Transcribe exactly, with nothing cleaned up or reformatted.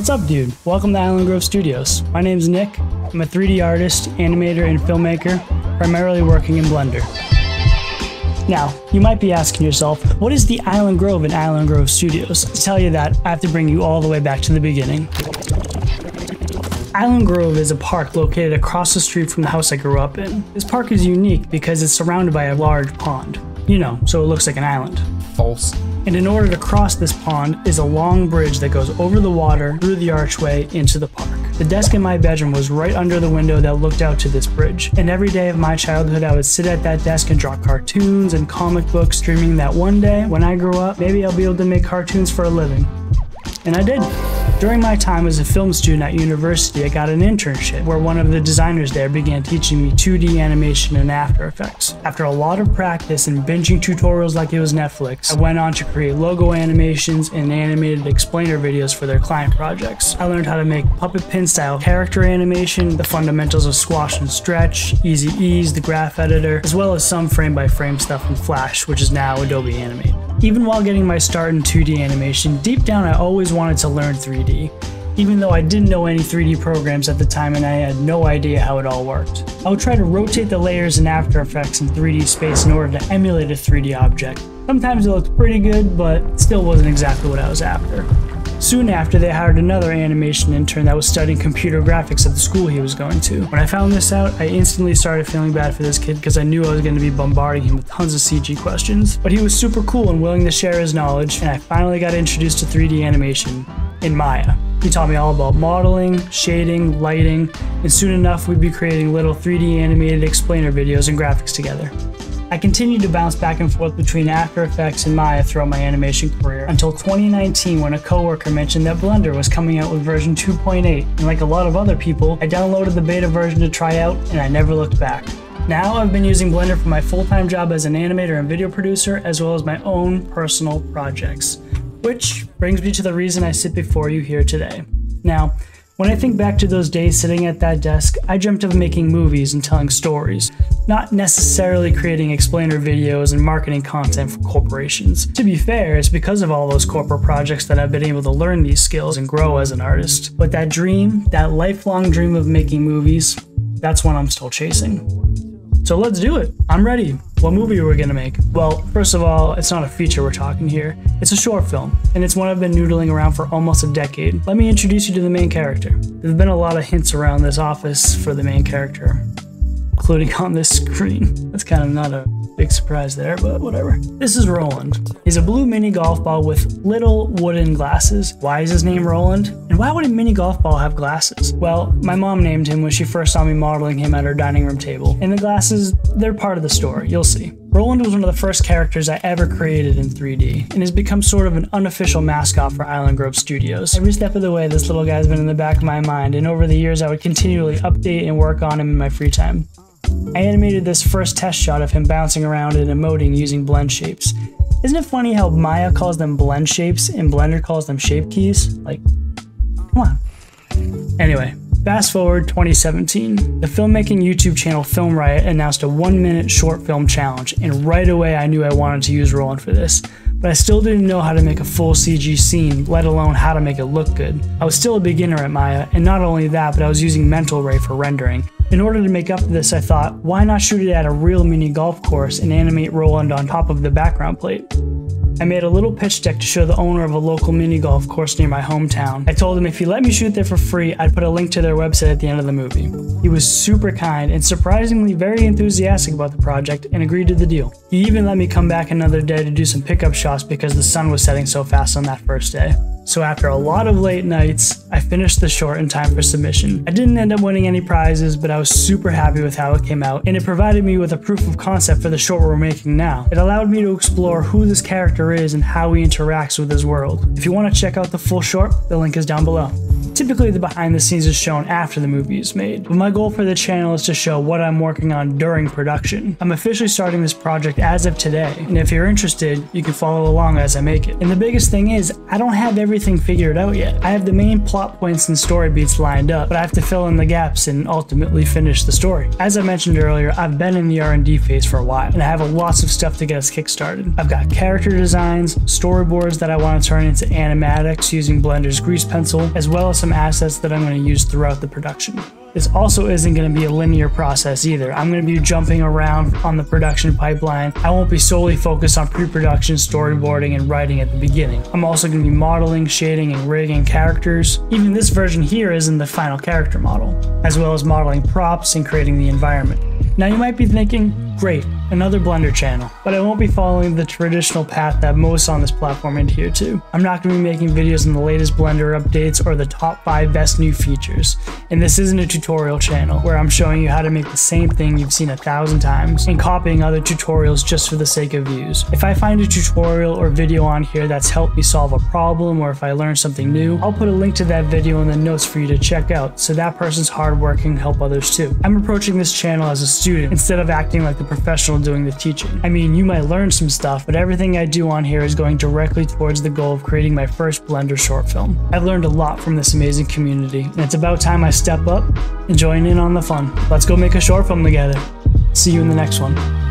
What's up, dude? Welcome to Island Grove Studios. My name's Nick. I'm a three D artist, animator, and filmmaker, primarily working in Blender. Now, you might be asking yourself, what is the Island Grove in Island Grove Studios? To tell you that, I have to bring you all the way back to the beginning. Island Grove is a park located across the street from the house I grew up in. This park is unique because it's surrounded by a large pond. You know, so it looks like an island. False. And in order to cross this pond is a long bridge that goes over the water, through the archway, into the park. The desk in my bedroom was right under the window that looked out to this bridge, and every day of my childhood I would sit at that desk and draw cartoons and comic books, dreaming that one day, when I grow up, maybe I'll be able to make cartoons for a living. And I did. During my time as a film student at university, I got an internship where one of the designers there began teaching me two D animation and After Effects. After a lot of practice and binging tutorials like it was Netflix, I went on to create logo animations and animated explainer videos for their client projects. I learned how to make puppet pin style character animation, the fundamentals of squash and stretch, Easy Ease, the graph editor, as well as some frame by frame stuff in Flash, which is now Adobe Animate. Even while getting my start in two D animation, deep down I always wanted to learn three D, even though I didn't know any three D programs at the time and I had no idea how it all worked. I would try to rotate the layers in After Effects in three D space in order to emulate a three D object. Sometimes it looked pretty good, but still wasn't exactly what I was after. Soon after, they hired another animation intern that was studying computer graphics at the school he was going to. When I found this out, I instantly started feeling bad for this kid because I knew I was going to be bombarding him with tons of C G questions. But he was super cool and willing to share his knowledge, and I finally got introduced to three D animation in Maya. He taught me all about modeling, shading, lighting, and soon enough we'd be creating little three D animated explainer videos and graphics together. I continued to bounce back and forth between After Effects and Maya throughout my animation career until twenty nineteen, when a coworker mentioned that Blender was coming out with version two point eight, and like a lot of other people, I downloaded the beta version to try out and I never looked back. Now I've been using Blender for my full-time job as an animator and video producer, as well as my own personal projects. Which brings me to the reason I sit before you here today. Now, when I think back to those days sitting at that desk, I dreamt of making movies and telling stories, not necessarily creating explainer videos and marketing content for corporations. To be fair, it's because of all those corporate projects that I've been able to learn these skills and grow as an artist. But that dream, that lifelong dream of making movies, that's one I'm still chasing. So let's do it. I'm ready. What movie are we gonna make? Well, first of all, it's not a feature we're talking here. It's a short film, and it's one I've been noodling around for almost a decade. Let me introduce you to the main character. There's been a lot of hints around this office for the main character, including on this screen. That's kind of not a big surprise there, but whatever. This is Roland. He's a blue mini golf ball with little wooden glasses. Why is his name Roland? And why would a mini golf ball have glasses? Well, my mom named him when she first saw me modeling him at her dining room table. And the glasses, they're part of the story, you'll see. Roland was one of the first characters I ever created in three D, and has become sort of an unofficial mascot for Island Grove Studios. Every step of the way, this little guy's been in the back of my mind, and over the years I would continually update and work on him in my free time. I animated this first test shot of him bouncing around and emoting using blend shapes. Isn't it funny how Maya calls them blend shapes and Blender calls them shape keys? Like, come on. Anyway, fast forward twenty seventeen. The filmmaking YouTube channel Film Riot announced a one minute short film challenge, and right away I knew I wanted to use Roland for this. But I still didn't know how to make a full C G scene, let alone how to make it look good. I was still a beginner at Maya, and not only that, but I was using Mental Ray for rendering. In order to make up for this, I thought, why not shoot it at a real mini golf course and animate Roland on top of the background plate? I made a little pitch deck to show the owner of a local mini golf course near my hometown. I told him if he let me shoot there for free, I'd put a link to their website at the end of the movie. He was super kind and surprisingly very enthusiastic about the project, and agreed to the deal. He even let me come back another day to do some pickup shots because the sun was setting so fast on that first day. So after a lot of late nights, I finished the short in time for submission. I didn't end up winning any prizes, but I was super happy with how it came out, and it provided me with a proof of concept for the short we're making now. It allowed me to explore who this character is and how he interacts with his world. If you want to check out the full short, the link is down below. Typically, the behind the scenes is shown after the movie is made, but my goal for the channel is to show what I'm working on during production. I'm officially starting this project as of today, and if you're interested, you can follow along as I make it. And the biggest thing is, I don't have everything figured out yet. I have the main plot points and story beats lined up, but I have to fill in the gaps and ultimately finish the story. As I mentioned earlier, I've been in the R and D phase for a while, and I have lots of stuff to get us kickstarted. I've got character designs, storyboards that I want to turn into animatics using Blender's grease pencil, as well as well as some assets that I'm going to use throughout the production. This also isn't going to be a linear process either. I'm going to be jumping around on the production pipeline. I won't be solely focused on pre-production, storyboarding, and writing at the beginning. I'm also going to be modeling, shading, and rigging characters. Even this version here isn't the final character model, as well as modeling props and creating the environment. Now you might be thinking, great, another Blender channel, but I won't be following the traditional path that most on this platform adhere to. I'm not going to be making videos on the latest Blender updates or the top five best new features, and this isn't a tutorial channel where I'm showing you how to make the same thing you've seen a thousand times and copying other tutorials just for the sake of views. If I find a tutorial or video on here that's helped me solve a problem, or if I learn something new, I'll put a link to that video in the notes for you to check out, so that person's hard work can help others too. I'm approaching this channel as a student instead of acting like the professional doing the teaching. I mean, you might learn some stuff, but everything I do on here is going directly towards the goal of creating my first Blender short film. I've learned a lot from this amazing community, and it's about time I step up and join in on the fun. Let's go make a short film together. See you in the next one.